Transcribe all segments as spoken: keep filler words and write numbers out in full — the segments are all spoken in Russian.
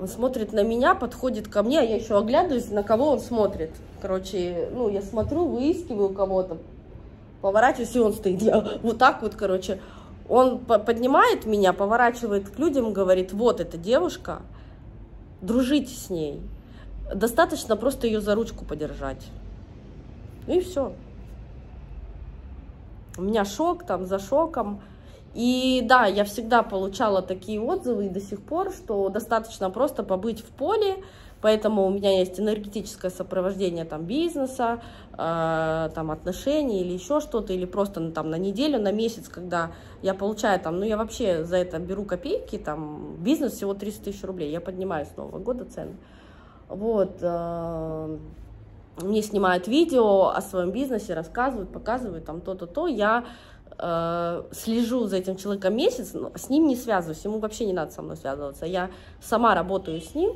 Он смотрит на меня, подходит ко мне, а я еще оглядываюсь, на кого он смотрит. Короче, ну, я смотрю, выискиваю кого-то, поворачиваюсь, и он стоит. Я вот так вот, короче. Он поднимает меня, поворачивает к людям, говорит: вот эта девушка, дружите с ней. Достаточно просто ее за ручку подержать. Ну и все. У меня шок там за шоком. И да, я всегда получала такие отзывы и до сих пор, что достаточно просто побыть в поле, поэтому у меня есть энергетическое сопровождение там бизнеса, э, там отношений или еще что-то, или просто ну, там на неделю, на месяц, когда я получаю там, ну я вообще за это беру копейки, там бизнес всего тридцать тысяч рублей, я поднимаю с Нового года цены. Вот, э, мне снимают видео о своем бизнесе, рассказывают, показывают там то-то-то, я... слежу за этим человеком месяц, но с ним не связываюсь, ему вообще не надо со мной связываться, я сама работаю с ним,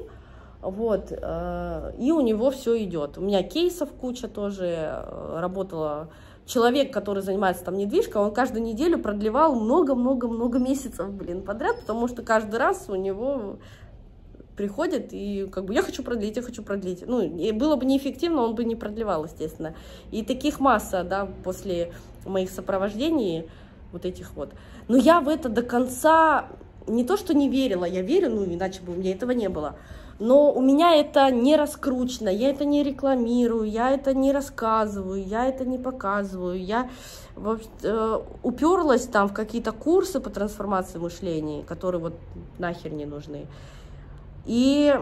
вот, и у него все идет. У меня кейсов куча тоже, работала человек, который занимается там недвижкой, он каждую неделю продлевал много-много-много месяцев, блин, подряд, потому что каждый раз у него приходит и как бы я хочу продлить, я хочу продлить, ну, и было бы неэффективно, он бы не продлевал, естественно, и таких масса, да, после моих сопровождений, вот этих вот, но я в это до конца, не то что не верила, я верю, ну, иначе бы у меня этого не было, но у меня это не раскручено, я это не рекламирую, я это не рассказываю, я это не показываю, я уперлась там в какие-то курсы по трансформации мышления, которые вот нахер не нужны. И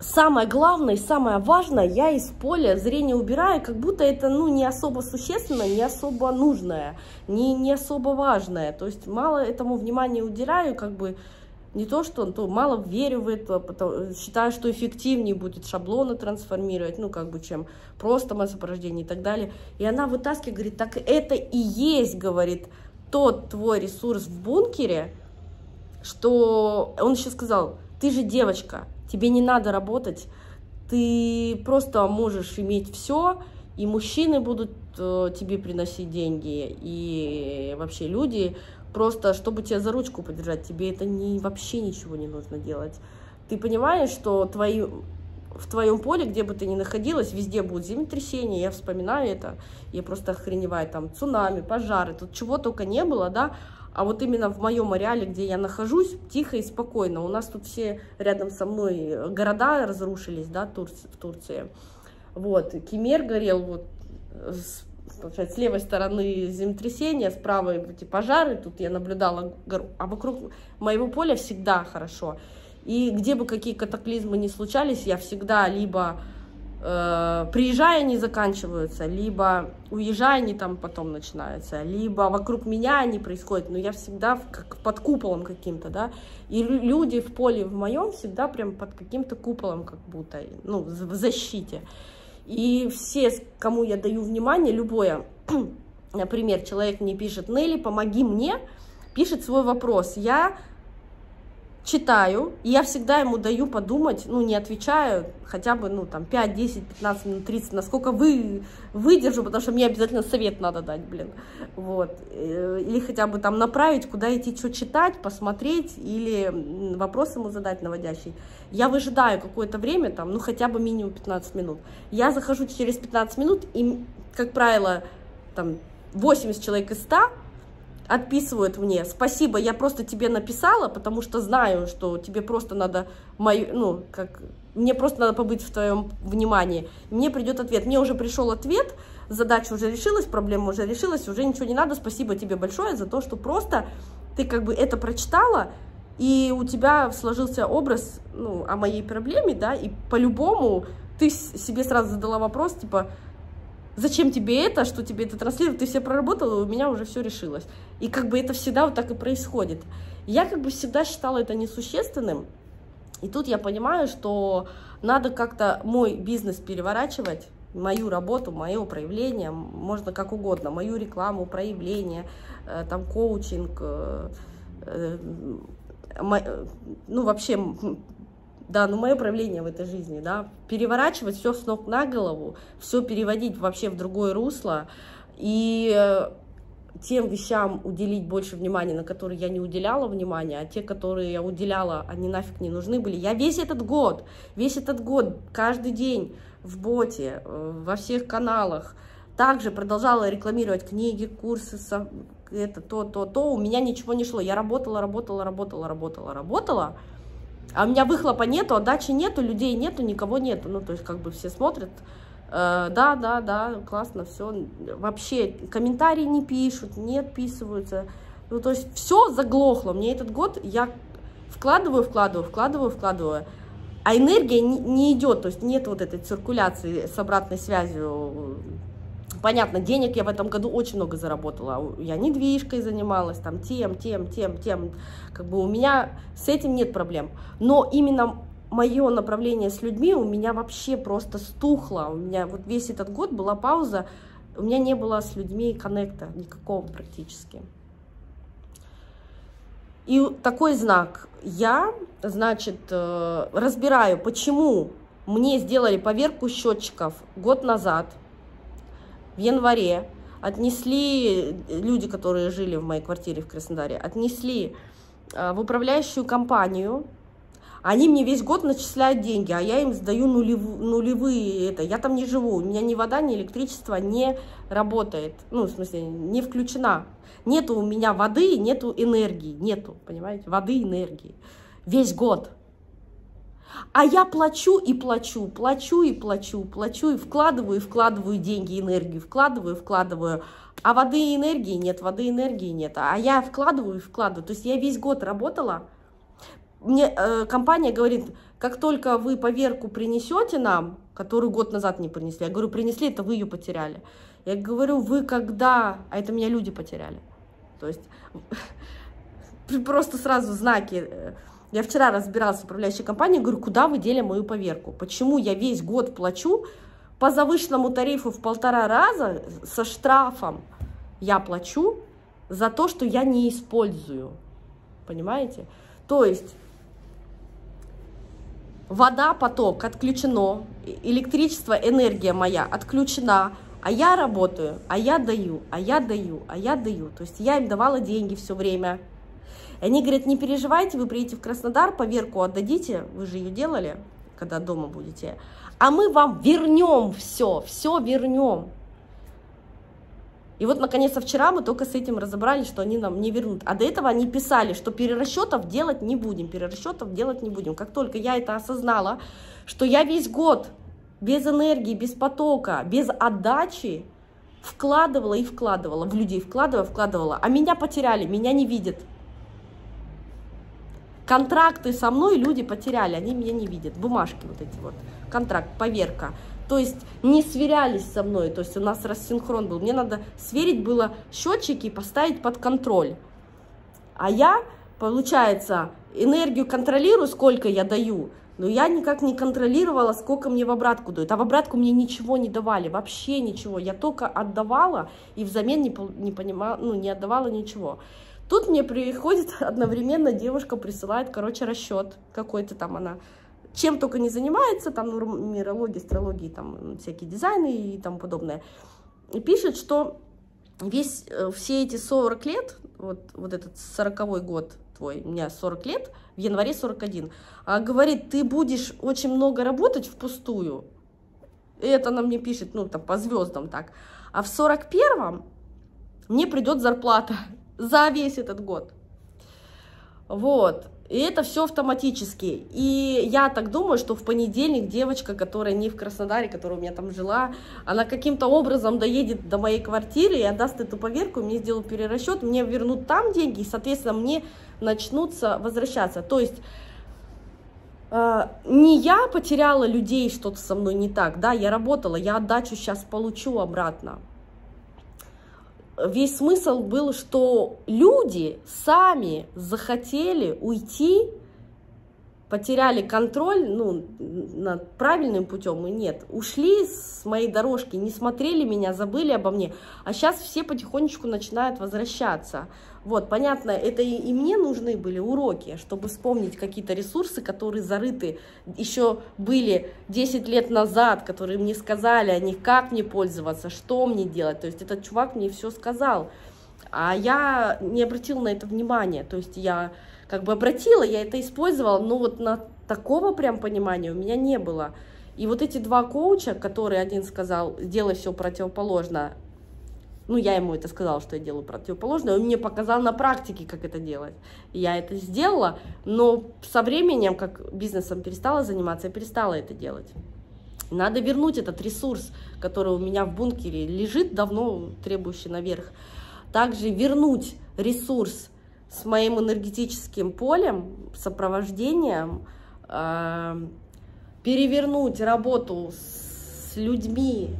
самое главное, самое важное, я из поля зрения убираю, как будто это ну, не особо существенное, не особо нужное, не, не особо важное. То есть мало этому внимания уделяю, как бы не то, что то мало верю в это, потому, считаю, что эффективнее будет шаблоны трансформировать, ну как бы чем просто массопорождение и так далее. И она вытаскивает, говорит, так это и есть, говорит, тот твой ресурс в бункере, что он еще сказал: ты же девочка, тебе не надо работать, ты просто можешь иметь все, и мужчины будут э, тебе приносить деньги, и вообще люди, просто чтобы тебя за ручку подержать, тебе это не, вообще ничего не нужно делать. Ты понимаешь, что твои, в твоем поле, где бы ты ни находилась, везде будут землетрясения, я вспоминаю это, я просто охреневаю, там цунами, пожары, тут чего только не было, да. А вот именно в моем ареале, где я нахожусь, тихо и спокойно. У нас тут все рядом со мной города разрушились, да, Турции, в Турции. Вот, Кемер горел, вот, с, получается, с левой стороны землетрясения, с правой эти пожары, тут я наблюдала гору. А вокруг моего поля всегда хорошо. И где бы какие катаклизмы ни случались, я всегда либо э, приезжаю, они заканчиваются, либо уезжаю, они там потом начинаются, либо вокруг меня они происходят, но я всегда в, как под куполом каким-то, да, и люди в поле в моем всегда прям под каким-то куполом как будто, ну, в защите. И все, кому я даю внимание, любое, например, человек мне пишет: Нелли, помоги мне, пишет свой вопрос, я... читаю, и я всегда ему даю подумать, ну, не отвечаю, хотя бы, ну, там, пять, десять, пятнадцать минут, тридцать, насколько вы выдержу, потому что мне обязательно совет надо дать, блин, вот, или хотя бы там направить, куда идти, что читать, посмотреть, или вопрос ему задать наводящий. Я выжидаю какое-то время, там, ну, хотя бы минимум пятнадцать минут. Я захожу через пятнадцать минут, и, как правило, там, восемьдесят человек из ста, отписывают мне: спасибо, я просто тебе написала, потому что знаю, что тебе просто надо мою, ну, как, мне просто надо побыть в твоем внимании. Мне придет ответ. Мне уже пришел ответ, задача уже решилась, проблема уже решилась, уже ничего не надо. Спасибо тебе большое за то, что просто ты как бы это прочитала, и у тебя сложился образ, ну, о моей проблеме, да, и по-любому ты себе сразу задала вопрос, типа: зачем тебе это, что тебе это транслирует, ты все проработала, и у меня уже все решилось. И как бы это всегда вот так и происходит. Я как бы всегда считала это несущественным, и тут я понимаю, что надо как-то мой бизнес переворачивать, мою работу, мое проявление, можно как угодно, мою рекламу, проявление, там коучинг, ну вообще... Да, ну мое проявление в этой жизни, да, переворачивать все с ног на голову, все переводить вообще в другое русло. И тем вещам уделить больше внимания, на которые я не уделяла внимания, а те, которые я уделяла, они нафиг не нужны были. Я весь этот год, весь этот год, каждый день в боте, во всех каналах, также продолжала рекламировать книги, курсы, это, то, то, то. У меня ничего не шло. Я работала, работала, работала, работала, работала. А у меня выхлопа нету, отдачи нету, людей нету, никого нету. Ну, то есть, как бы все смотрят. Э, да, да, да, классно, все. Вообще, комментарии не пишут, не отписываются. Ну, то есть, все заглохло. Мне этот год я вкладываю, вкладываю, вкладываю, вкладываю. А энергия не, не идет. То есть, нет вот этой циркуляции с обратной связью. Понятно, денег я в этом году очень много заработала. Я недвижкой занималась, там, тем, тем, тем, тем. Как бы у меня с этим нет проблем. Но именно мое направление с людьми у меня вообще просто стухло. У меня вот весь этот год была пауза. У меня не было с людьми коннекта никакого практически. И такой знак. Я, значит, разбираю, почему мне сделали поверку счетчиков год назад. В январе отнесли, люди, которые жили в моей квартире в Краснодаре, отнесли в управляющую компанию. Они мне весь год начисляют деньги, а я им сдаю нулев, нулевые. Это, я там не живу, у меня ни вода, ни электричество не работает. Ну, в смысле, не включена. Нету у меня воды, нету энергии. Нету, понимаете, воды, энергии. Весь год. А я плачу и плачу, плачу и плачу, плачу и вкладываю, и вкладываю деньги, энергию, вкладываю, вкладываю. А воды и энергии нет, воды и энергии нет. А я вкладываю и вкладываю. То есть я весь год работала. Мне э, компания говорит, как только вы поверку принесете нам, которую год назад не принесли, я говорю, принесли, это вы ее потеряли. Я говорю, вы когда? А это меня люди потеряли. То есть просто сразу знаки. Я вчера разбиралась с управляющей компанией, говорю, куда вы дели мою поверку? Почему я весь год плачу по завышенному тарифу в полтора раза со штрафом? Я плачу за то, что я не использую. Понимаете? То есть вода, поток отключено, электричество, энергия моя отключена, а я работаю, а я даю, а я даю, а я даю. То есть я им давала деньги все время. Они говорят, не переживайте, вы приедете в Краснодар, поверку отдадите, вы же ее делали, когда дома будете, а мы вам вернем все, все вернем. И вот, наконец-то, вчера мы только с этим разобрались, что они нам не вернут. А до этого они писали, что перерасчетов делать не будем, перерасчетов делать не будем. Как только я это осознала, что я весь год без энергии, без потока, без отдачи вкладывала и вкладывала, в людей вкладывала, вкладывала, а меня потеряли, меня не видят. Контракты со мной люди потеряли, они меня не видят. Бумажки вот эти вот, контракт, поверка. То есть не сверялись со мной, то есть у нас рассинхрон был. Мне надо сверить было счетчики и поставить под контроль. А я, получается, энергию контролирую, сколько я даю, но я никак не контролировала, сколько мне в обратку дают. А в обратку мне ничего не давали, вообще ничего. Я только отдавала и взамен не, не понимала, ну, не отдавала ничего. Тут мне приходит одновременно девушка, присылает, короче, расчет какой-то там она. Чем только не занимается, там нумерология, астрология, там всякие дизайны и тому подобное. И пишет, что весь, все эти сорок лет, вот, вот этот сороковой год твой, у меня сорок лет, в январе сорок один, говорит, ты будешь очень много работать впустую. И это она мне пишет, ну там по звездам так. А в сорок первом мне придет зарплата. За весь этот год. Вот. И это все автоматически. И я так думаю, что в понедельник девочка, которая не в Краснодаре, которая у меня там жила, она каким-то образом доедет до моей квартиры и отдаст эту поверку, мне сделают перерасчет, мне вернут там деньги, и, соответственно, мне начнутся возвращаться. То есть э, не я потеряла людей, что-то со мной не так, да, я работала, я отдачу сейчас получу обратно. Весь смысл был, что люди сами захотели уйти, потеряли контроль, ну, над правильным путем, и нет, ушли с моей дорожки, не смотрели меня, забыли обо мне, а сейчас все потихонечку начинают возвращаться. Вот, понятно, это и, и мне нужны были уроки, чтобы вспомнить какие-то ресурсы, которые зарыты, еще были десять лет назад, которые мне сказали о них, как мне пользоваться, что мне делать. То есть этот чувак мне все сказал. А я не обратила на это внимания, то есть я как бы обратила, я это использовала, но вот на такого прям понимания у меня не было. И вот эти два коуча, которые один сказал, делай все противоположно, ну я ему это сказала, что я делаю противоположное, он мне показал на практике, как это делать. Я это сделала, но со временем, как бизнесом перестала заниматься, я перестала это делать. Надо вернуть этот ресурс, который у меня в бункере лежит, давно требующий наверх. Также вернуть ресурс с моим энергетическим полем, сопровождением, э, перевернуть работу с людьми,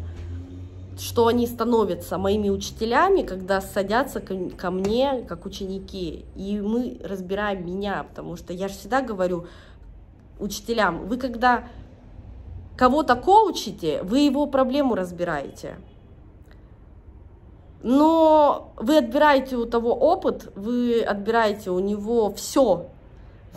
что они становятся моими учителями, когда садятся ко, ко мне как ученики, и мы разбираем меня, потому что я же всегда говорю учителям, вы когда кого-то коучите, вы его проблему разбираете. Но вы отбираете у того опыт, вы отбираете у него все,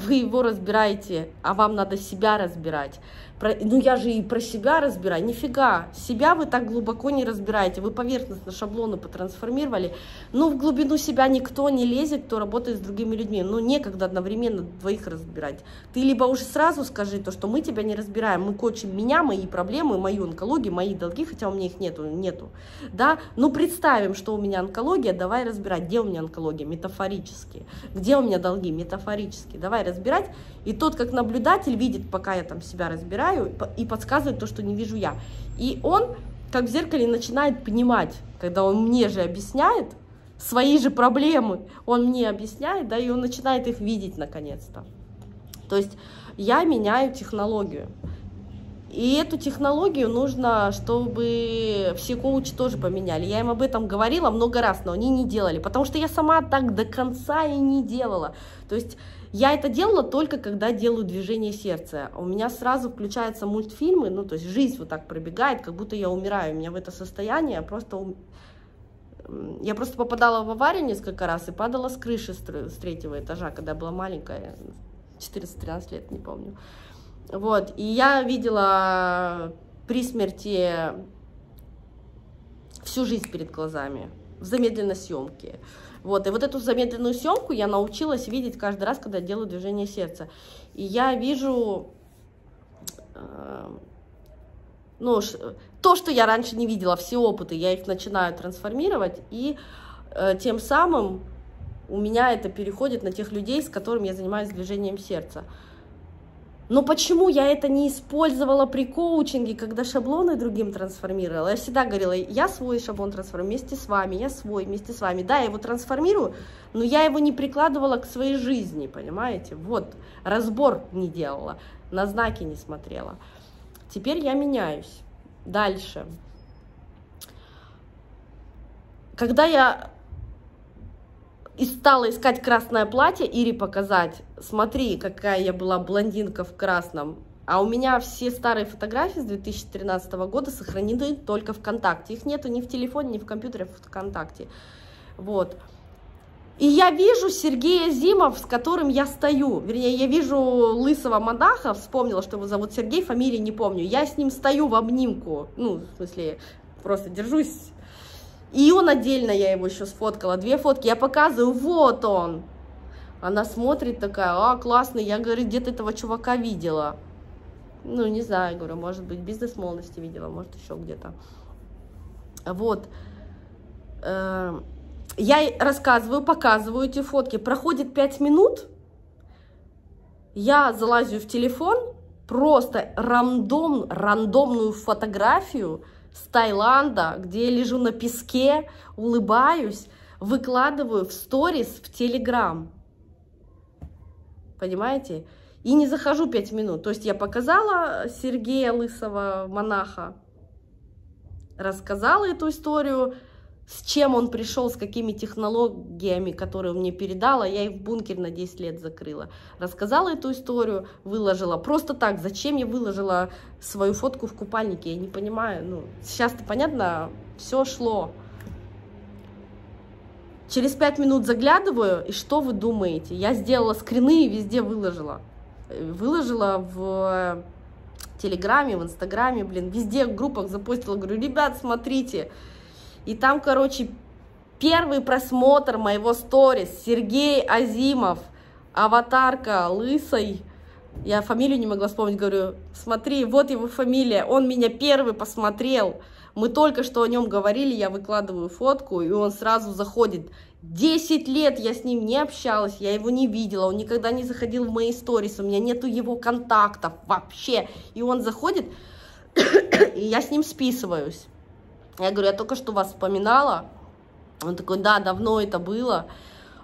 вы его разбираете, а вам надо себя разбирать. Про, ну я же и про себя разбираю, нифига, себя вы так глубоко не разбираете, вы поверхностно шаблоны потрансформировали, но в глубину себя никто не лезет, кто работает с другими людьми, ну некогда одновременно двоих разбирать. Ты либо уже сразу скажи то, что мы тебя не разбираем, мы коучим меня, мои проблемы, мою онкологию, мои долги, хотя у меня их нету, нету, да, но представим, что у меня онкология, давай разбирать, где у меня онкология, метафорически, где у меня долги, метафорически, давай разбирать, и тот как наблюдатель видит, пока я там себя разбираю, и подсказывает то, что не вижу я. И он, как в зеркале, начинает понимать, когда он мне же объясняет свои же проблемы, он мне объясняет, да, и он начинает их видеть наконец-то. То есть я меняю технологию. И эту технологию нужно, чтобы все коучи тоже поменяли. Я им об этом говорила много раз, но они не делали, потому что я сама так до конца и не делала. То есть я это делала только когда делаю движение сердца. У меня сразу включаются мультфильмы, ну то есть жизнь вот так пробегает, как будто я умираю. У меня в это состояние я просто... Я просто попадала в аварию несколько раз и падала с крыши с третьего этажа, когда я была маленькая, четырнадцать-тринадцать лет, не помню. Вот, и я видела при смерти всю жизнь перед глазами в замедленной съемке. Вот, и вот эту замедленную съемку я научилась видеть каждый раз, когда делаю движение сердца. И я вижу э, ну, то, что я раньше не видела, все опыты, я их начинаю трансформировать, и э, тем самым у меня это переходит на тех людей, с которыми я занимаюсь движением сердца. Но почему я это не использовала при коучинге, когда шаблоны другим трансформировала? Я всегда говорила, я свой шаблон трансформирую вместе с вами, я свой вместе с вами. Да, я его трансформирую, но я его не прикладывала к своей жизни, понимаете? Вот, разбор не делала, на знаки не смотрела. Теперь я меняюсь. Дальше. Когда я... И стала искать красное платье, Ире показать, смотри, какая я была блондинка в красном. А у меня все старые фотографии с две тысячи тринадцатого года сохранены только ВКонтакте. Их нету ни в телефоне, ни в компьютере, а в ВКонтакте. Вот. И я вижу Сергея Зимов, с которым я стою. Вернее, я вижу лысого монаха, вспомнила, что его зовут Сергей, фамилии не помню. Я с ним стою в обнимку, ну, в смысле, просто держусь. И он отдельно, я его еще сфоткала, две фотки, я показываю, вот он. Она смотрит такая, а, классный, я, говорю, где-то этого чувака видела. Ну, не знаю, говорю, может быть, бизнес молодости видела, может, еще где-то. Вот. Я рассказываю, показываю эти фотки. Проходит пять минут, я залазю в телефон, просто рандом, рандомную фотографию с Таиланда, где я лежу на песке, улыбаюсь, выкладываю в сторис в Телеграм. Понимаете? И не захожу пять минут. То есть я показала Сергея Лысого, монаха, рассказала эту историю, с чем он пришел, с какими технологиями, которые он мне передала, я их в бункер на десять лет закрыла. Рассказала эту историю, выложила. Просто так, зачем я выложила свою фотку в купальнике, я не понимаю. Ну, сейчас-то понятно, все шло. Через пять минут заглядываю, и что вы думаете? Я сделала скрины и везде выложила. Выложила в Телеграме, в Инстаграме, блин, везде в группах запостила, говорю, ребят, смотрите. И там, короче, Первый просмотр моего сторис, Сергей Азимов, аватарка лысой, я фамилию не могла вспомнить, говорю, смотри, вот его фамилия, он меня первый посмотрел, мы только что о нем говорили, я выкладываю фотку, и он сразу заходит. десять лет я с ним не общалась, я его не видела, он никогда не заходил в мои сторис, у меня нету его контактов вообще, и он заходит, и я с ним списываюсь. Я говорю, я только что вас вспоминала. Он такой, да, давно это было.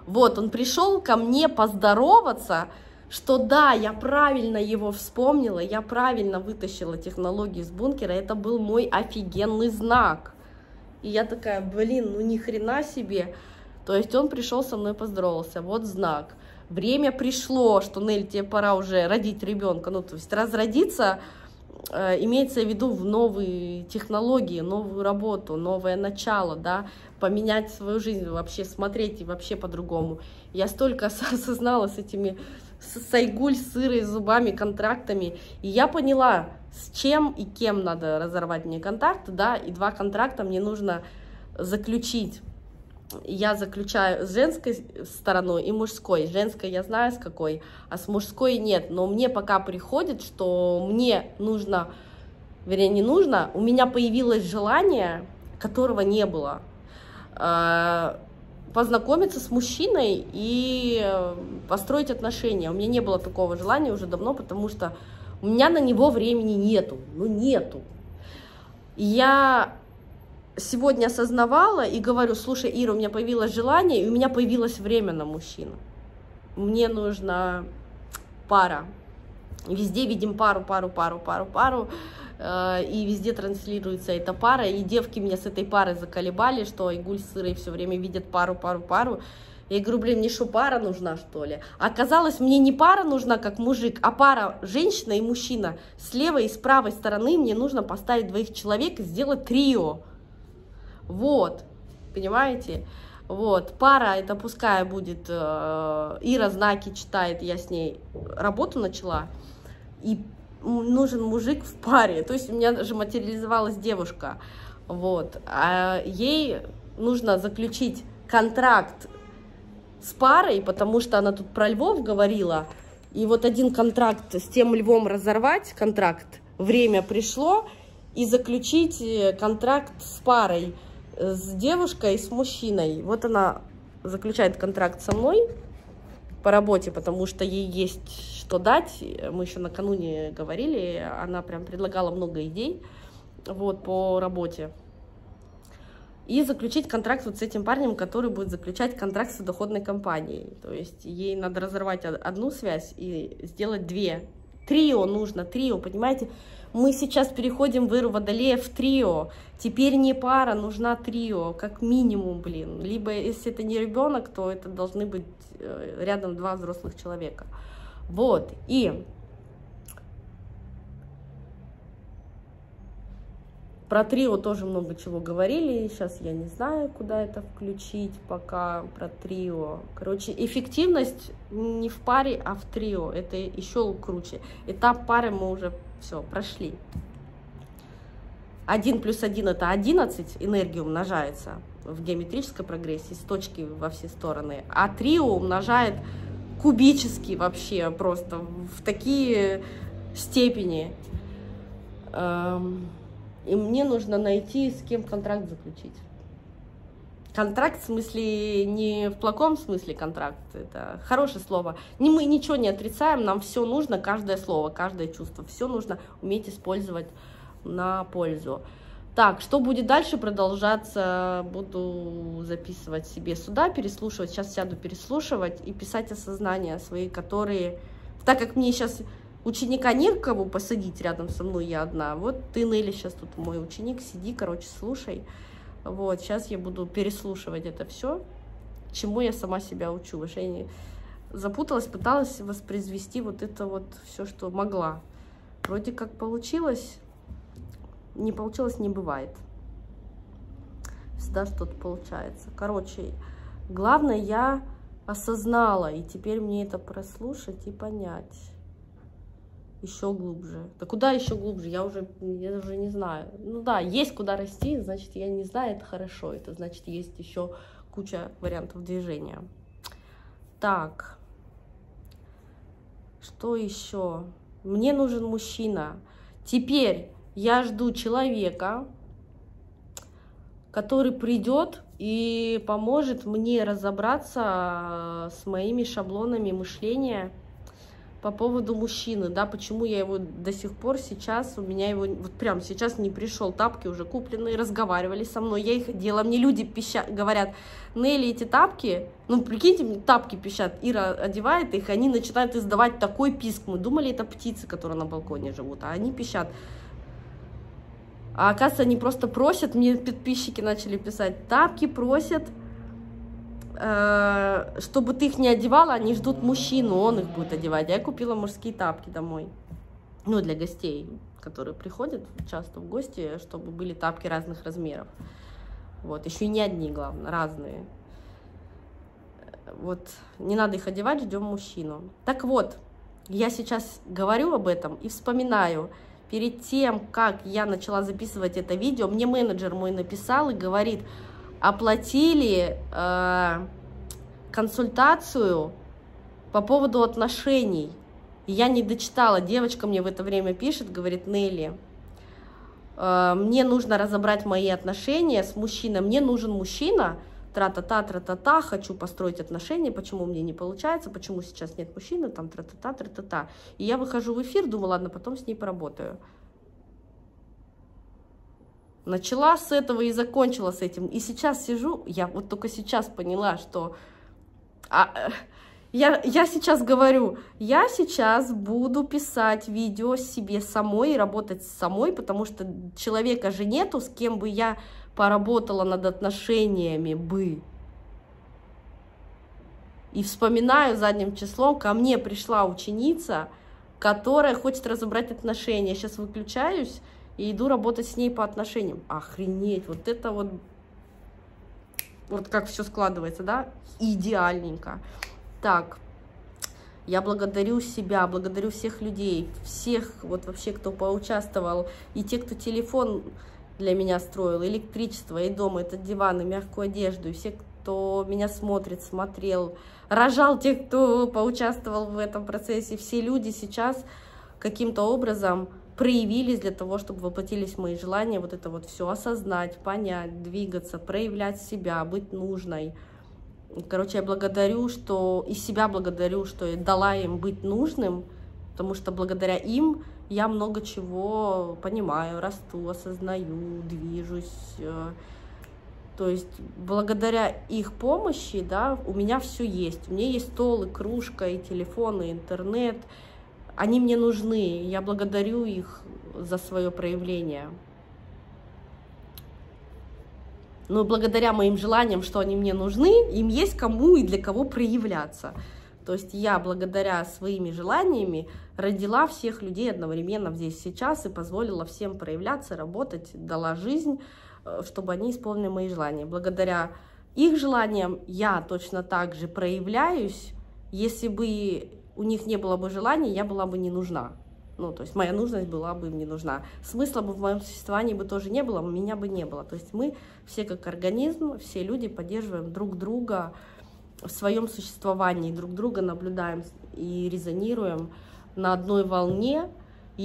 Вот, он пришел ко мне поздороваться, что да, я правильно его вспомнила, я правильно вытащила технологию из бункера, это был мой офигенный знак. И я такая, блин, ну ни хрена себе. То есть он пришел со мной, поздоровался, вот знак. Время пришло, что, Нель, тебе пора уже родить ребенка, ну то есть разродиться, имеется в виду в новые технологии, новую работу, новое начало, да, поменять свою жизнь, вообще смотреть и вообще по-другому. Я столько осознала с этими сайгуль, сырой зубами, контрактами, и я поняла, с чем и кем надо разорвать мне контракт, да, и два контракта мне нужно заключить. Я заключаю с женской стороной и мужской. Женской я знаю, с какой, а с мужской нет. Но мне пока приходит, что мне нужно, вернее, не нужно, у меня появилось желание, которого не было, познакомиться с мужчиной и построить отношения. У меня не было такого желания уже давно, потому что у меня на него времени нету. Ну, нету. Я... сегодня осознавала и говорю, слушай, Ира, у меня появилось желание, и у меня появилось время на мужчину. Мне нужна пара. Везде видим пару, пару, пару, пару, пару, э, и везде транслируется эта пара, и девки меня с этой парой заколебали, что Айгуль с Ирой все время видят пару, пару, пару. Я говорю, блин, мне что, пара нужна, что ли? Оказалось, мне не пара нужна, как мужик, а пара женщина и мужчина. С левой и с правой стороны мне нужно поставить двоих человек и сделать трио. Вот, понимаете, вот, пара, это пускай будет, э, Ира знаки читает, я с ней работу начала, и нужен мужик в паре, то есть у меня же материализовалась девушка, вот, а ей нужно заключить контракт с парой, потому что она тут про львов говорила, и вот один контракт с тем львом разорвать, контракт, время пришло, и заключить контракт с парой, с девушкой, с мужчиной. Вот она заключает контракт со мной по работе, потому что ей есть что дать. Мы еще накануне говорили, она прям предлагала много идей вот, по работе. И заключить контракт вот с этим парнем, который будет заключать контракт с судоходной компанией. То есть ей надо разорвать одну связь и сделать две. Трио нужно, трио, понимаете? Мы сейчас переходим в эру Водолея в трио. Теперь не пара, нужна трио, как минимум, блин. Либо, если это не ребенок, то это должны быть рядом два взрослых человека. Вот, и про трио тоже много чего говорили. Сейчас я не знаю, куда это включить пока, про трио. Короче, эффективность не в паре, а в трио. Это еще круче. Этап пары мы уже все прошли. один плюс один это одиннадцать, энергия умножается в геометрической прогрессии, с точки во все стороны. А трио умножает кубически вообще, просто в такие степени. И мне нужно найти, с кем контракт заключить. Контракт в смысле, не в плохом смысле контракт, это хорошее слово. Мы ничего не отрицаем, нам все нужно, каждое слово, каждое чувство. Все нужно уметь использовать на пользу. Так, что будет дальше продолжаться, буду записывать себе сюда, переслушивать. Сейчас сяду переслушивать и писать осознания свои, которые... Так как мне сейчас... ученика не к кому посадить рядом со мной, я одна. Вот ты, Нелли, сейчас тут мой ученик, сиди, короче, слушай. Вот, сейчас я буду переслушивать это все, чему я сама себя учу. Потому что я не запуталась, пыталась воспроизвести вот это вот все, что могла. Вроде как получилось, не получилось, не бывает. Всегда что-то получается. Короче, главное, я осознала, и теперь мне это прослушать и понять. Еще глубже. Да куда еще глубже? Я уже, я уже не знаю. Ну да, есть куда расти, значит, я не знаю, это хорошо. Это значит, есть еще куча вариантов движения. Так, что еще? Мне нужен мужчина. Теперь я жду человека, который придет и поможет мне разобраться с моими шаблонами мышления по поводу мужчины, да, почему я его до сих пор сейчас, у меня его, вот прям сейчас не пришел, тапки уже купленные, разговаривали со мной, я их делала, мне люди пища, говорят, Нелли, эти тапки, ну, прикиньте, тапки пищат, Ира одевает их, они начинают издавать такой писк, мы думали, это птицы, которые на балконе живут, а они пищат, а оказывается, они просто просят, мне подписчики начали писать, тапки просят, чтобы ты их не одевала, они ждут мужчину, он их будет одевать. Я купила мужские тапки домой, ну, для гостей, которые приходят часто в гости, чтобы были тапки разных размеров. Вот, еще не одни, главное, разные. Вот, не надо их одевать, ждем мужчину. Так вот, я сейчас говорю об этом и вспоминаю. Перед тем, как я начала записывать это видео, мне менеджер мой написал и говорит... Оплатили э, консультацию по поводу отношений. Я не дочитала. Девочка мне в это время пишет, говорит, Нелли, э, мне нужно разобрать мои отношения с мужчиной. Мне нужен мужчина. Тра-та-та, тра-та-та. Хочу построить отношения. Почему мне не получается? Почему сейчас нет мужчины? Там тра-та-та, тра-та-та. И я выхожу в эфир, думаю, ладно, потом с ней поработаю. Начала с этого и закончила с этим. И сейчас сижу, я вот только сейчас поняла, что... А, я, я сейчас говорю, я сейчас буду писать видео себе самой, работать с самой, потому что человека же нету, с кем бы я поработала над отношениями бы. И вспоминаю задним числом, ко мне пришла ученица, которая хочет разобрать отношения. Я сейчас выключаюсь. И иду работать с ней по отношениям. Охренеть, вот это вот, вот как все складывается, да? Идеальненько. Так, я благодарю себя, благодарю всех людей, всех, вот вообще, кто поучаствовал, и те, кто телефон для меня строил, электричество, и дома, этот диван, и мягкую одежду, и все, кто меня смотрит, смотрел, рожал тех, кто поучаствовал в этом процессе. Все люди сейчас каким-то образом... проявились для того, чтобы воплотились мои желания, вот это вот все осознать, понять, двигаться, проявлять себя, быть нужной. Короче, я благодарю, что и себя благодарю, что я дала им быть нужным, потому что благодаря им я много чего понимаю, расту, осознаю, движусь. То есть благодаря их помощи, да, у меня все есть. У меня есть стол, и кружка, и телефон, и интернет. Они мне нужны, я благодарю их за свое проявление. Но благодаря моим желаниям, что они мне нужны, им есть кому и для кого проявляться. То есть я благодаря своими желаниями родила всех людей одновременно здесь сейчас и позволила всем проявляться, работать, дала жизнь, чтобы они исполнили мои желания. Благодаря их желаниям я точно так же проявляюсь, если бы... у них не было бы желаний, я была бы не нужна. Ну, то есть моя нужность была бы им не нужна. Смысла бы в моем существовании бы тоже не было, меня бы не было. То есть мы все как организм, все люди поддерживаем друг друга в своем существовании, друг друга наблюдаем и резонируем на одной волне.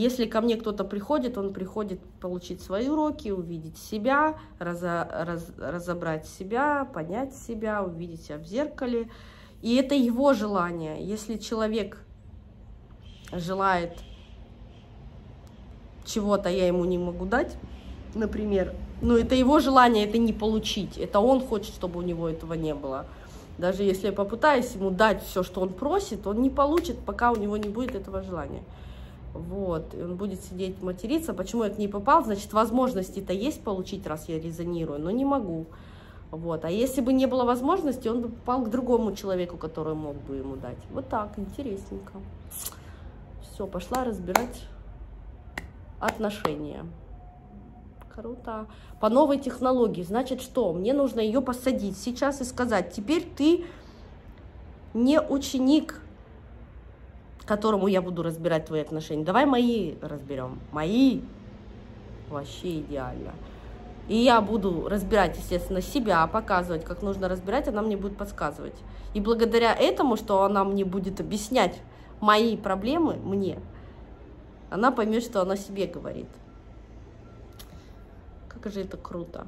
Если ко мне кто-то приходит, он приходит получить свои уроки, увидеть себя, разо, раз, разобрать себя, понять себя, увидеть себя в зеркале. И это его желание. Если человек желает чего-то, я ему не могу дать, например, но это его желание, это не получить. Это он хочет, чтобы у него этого не было. Даже если я попытаюсь ему дать все, что он просит, он не получит, пока у него не будет этого желания. Вот, и он будет сидеть материться. Почему я к ней попал? Значит, возможности-то есть получить, раз я резонирую, но не могу. Вот. А если бы не было возможности, он бы попал к другому человеку, который мог бы ему дать. Вот так, интересненько. Все, пошла разбирать отношения. Круто. По новой технологии. Значит, что? Мне нужно ее посадить сейчас и сказать, теперь ты не ученик, которому я буду разбирать твои отношения. Давай мои разберем. Мои. Вообще идеально. И я буду разбирать, естественно, себя, показывать, как нужно разбирать, она мне будет подсказывать. И благодаря этому, что она мне будет объяснять мои проблемы, мне, она поймет, что она себе говорит. Как же это круто.